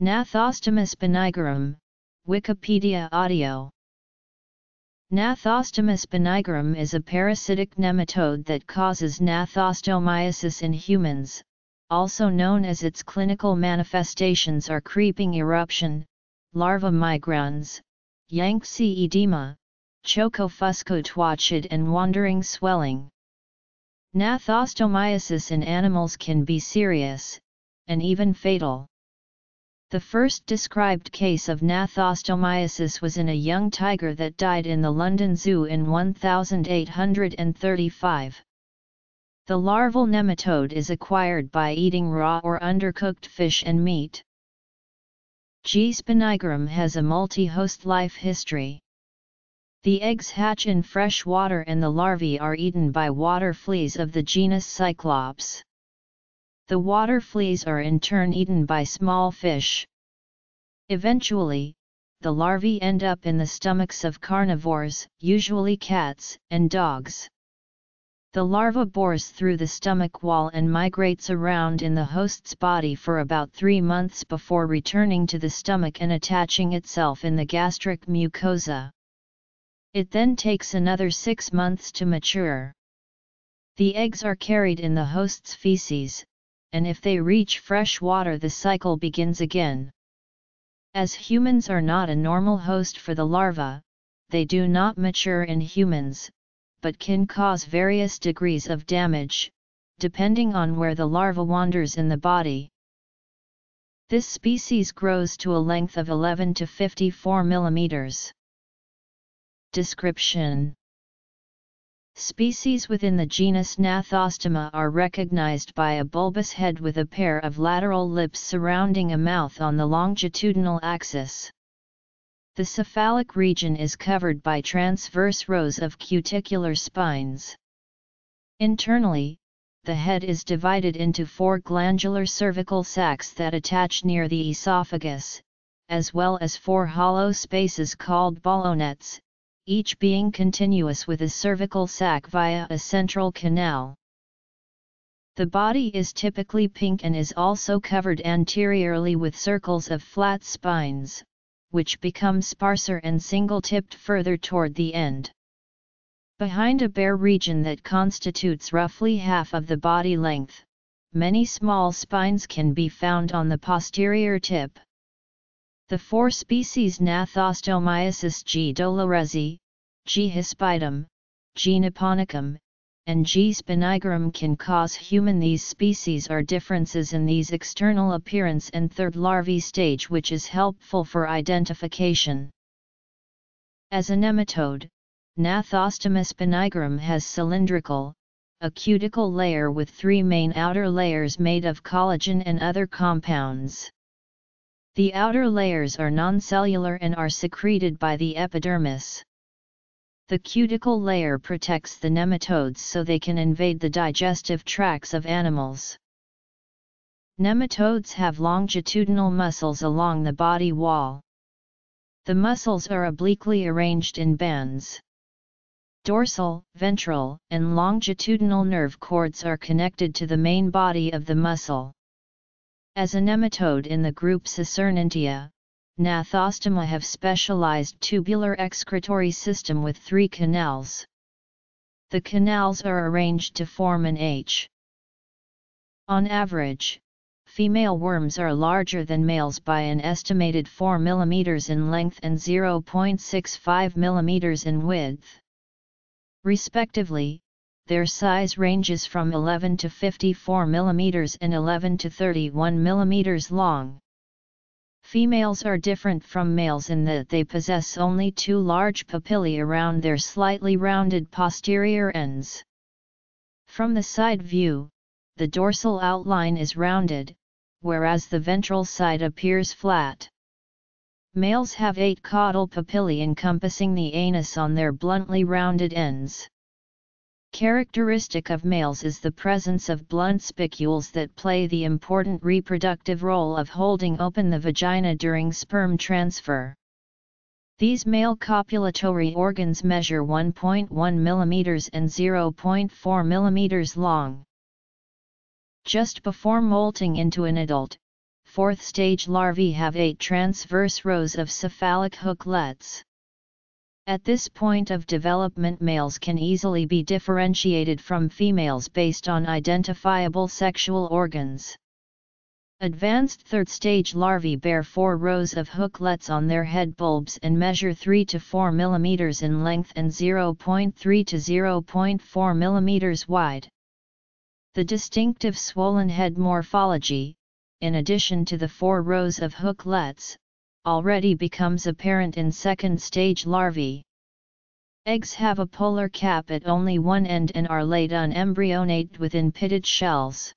Gnathostoma spinigerum, Wikipedia audio. Gnathostoma spinigerum is a parasitic nematode that causes gnathostomiasis in humans, also known as its clinical manifestations are creeping eruption, larva migrans, Yangtze edema, Chocopfuscotuachid and wandering swelling. Gnathostomiasis in animals can be serious, and even fatal. The first described case of gnathostomiasis was in a young tiger that died in the London Zoo in 1835. The larval nematode is acquired by eating raw or undercooked fish and meat. G. spinigerum has a multi-host life history. The eggs hatch in fresh water and the larvae are eaten by water fleas of the genus Cyclops. The water fleas are in turn eaten by small fish. Eventually, the larvae end up in the stomachs of carnivores, usually cats and dogs. The larva bores through the stomach wall and migrates around in the host's body for about 3 months before returning to the stomach and attaching itself in the gastric mucosa. It then takes another 6 months to mature. The eggs are carried in the host's feces, and if they reach fresh water the cycle begins again. As humans are not a normal host for the larva, they do not mature in humans, but can cause various degrees of damage, depending on where the larva wanders in the body. This species grows to a length of 11 to 54 millimeters. Description. Species within the genus Gnathostoma are recognized by a bulbous head with a pair of lateral lips surrounding a mouth on the longitudinal axis. The cephalic region is covered by transverse rows of cuticular spines. Internally, the head is divided into 4 glandular cervical sacs that attach near the esophagus, as well as 4 hollow spaces called ballonets, each being continuous with a cervical sac via a central canal. The body is typically pink and is also covered anteriorly with circles of flat spines, which become sparser and single-tipped further toward the end. Behind a bare region that constitutes roughly half of the body length, many small spines can be found on the posterior tip. The 4 species Gnathostomiasis G. doloresi, G. hispidum, G. nipponicum, and G. spinigerum can cause human. These species are differences in these external appearance and third larvae stage, which is helpful for identification. As a nematode, Gnathostoma spinigerum has cylindrical, a cuticle layer with 3 main outer layers made of collagen and other compounds. The outer layers are noncellular and are secreted by the epidermis. The cuticle layer protects the nematodes so they can invade the digestive tracts of animals. Nematodes have longitudinal muscles along the body wall. The muscles are obliquely arranged in bands. Dorsal, ventral, and longitudinal nerve cords are connected to the main body of the muscle. As a nematode in the group Cicernantia, Gnathostoma have specialized tubular excretory system with 3 canals. The canals are arranged to form an H. On average, female worms are larger than males by an estimated 4 mm in length and 0.65 mm in width. Respectively, their size ranges from 11 to 54 mm and 11 to 31 mm long. Females are different from males in that they possess only 2 large papillae around their slightly rounded posterior ends. From the side view, the dorsal outline is rounded, whereas the ventral side appears flat. Males have 8 caudal papillae encompassing the anus on their bluntly rounded ends. Characteristic of males is the presence of blunt spicules that play the important reproductive role of holding open the vagina during sperm transfer. These male copulatory organs measure 1.1 mm and 0.4 mm long. Just before molting into an adult, fourth-stage larvae have 8 transverse rows of cephalic hooklets. At this point of development, males can easily be differentiated from females based on identifiable sexual organs. Advanced third-stage larvae bear 4 rows of hooklets on their head bulbs and measure 3 to 4 mm in length and 0.3 to 0.4 mm wide. The distinctive swollen head morphology, in addition to the 4 rows of hooklets, already becomes apparent in second-stage larvae. Eggs have a polar cap at only one end and are laid unembryonated within pitted shells.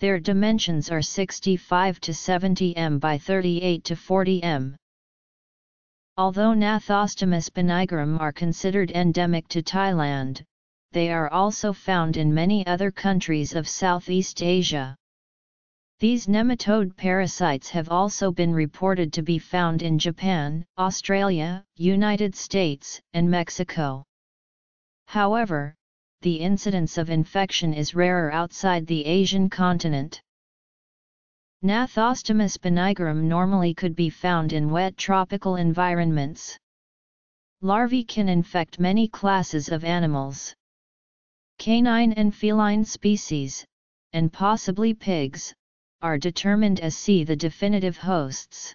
Their dimensions are 65 to 70 m by 38 to 40 m. Although Gnathostoma spinigerum are considered endemic to Thailand, they are also found in many other countries of Southeast Asia. These nematode parasites have also been reported to be found in Japan, Australia, United States, and Mexico. However, the incidence of infection is rarer outside the Asian continent. Gnathostoma spinigerum normally could be found in wet tropical environments. Larvae can infect many classes of animals. Canine and feline species, and possibly pigs, are determined as the definitive hosts.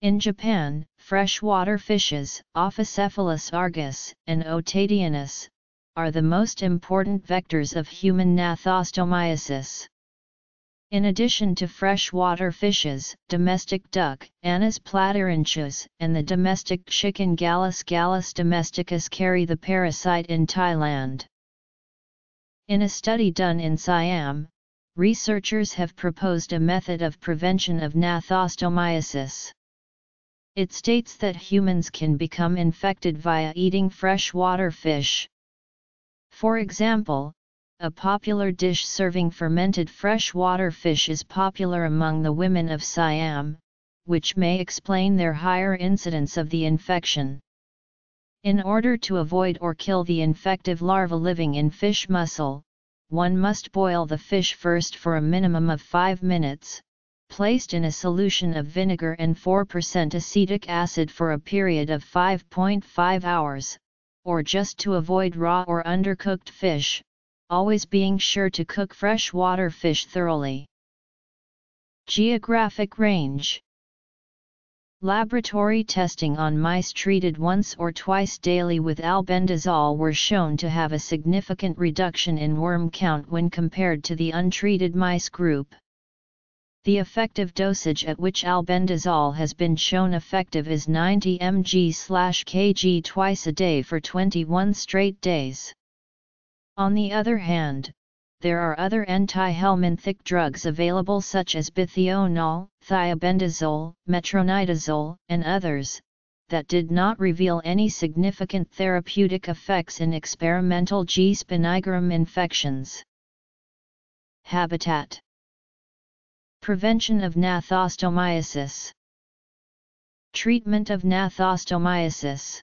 In Japan, freshwater fishes, Ophicephalus argus, and Otadianus, are the most important vectors of human gnathostomiasis. In addition to freshwater fishes, domestic duck, Anas platyrhynchos, and the domestic chicken Gallus gallus domesticus carry the parasite in Thailand. In a study done in Siam, researchers have proposed a method of prevention of gnathostomiasis. It states that humans can become infected via eating freshwater fish. For example, a popular dish serving fermented freshwater fish is popular among the women of Siam, which may explain their higher incidence of the infection. In order to avoid or kill the infective larva living in fish muscle, one must boil the fish first for a minimum of 5 minutes, placed in a solution of vinegar and 4% acetic acid for a period of 5.5 hours, or just to avoid raw or undercooked fish, always being sure to cook freshwater fish thoroughly. Geographic range. Laboratory testing on mice treated once or twice daily with albendazole were shown to have a significant reduction in worm count when compared to the untreated mice group. The effective dosage at which albendazole has been shown effective is 90 mg/kg twice a day for 21 straight days. On the other hand, there are other anti-helminthic drugs available such as bithionol, thiabendazole, metronidazole, and others, that did not reveal any significant therapeutic effects in experimental G. spinigerum infections. Habitat. Prevention of gnathostomiasis. Treatment of gnathostomiasis.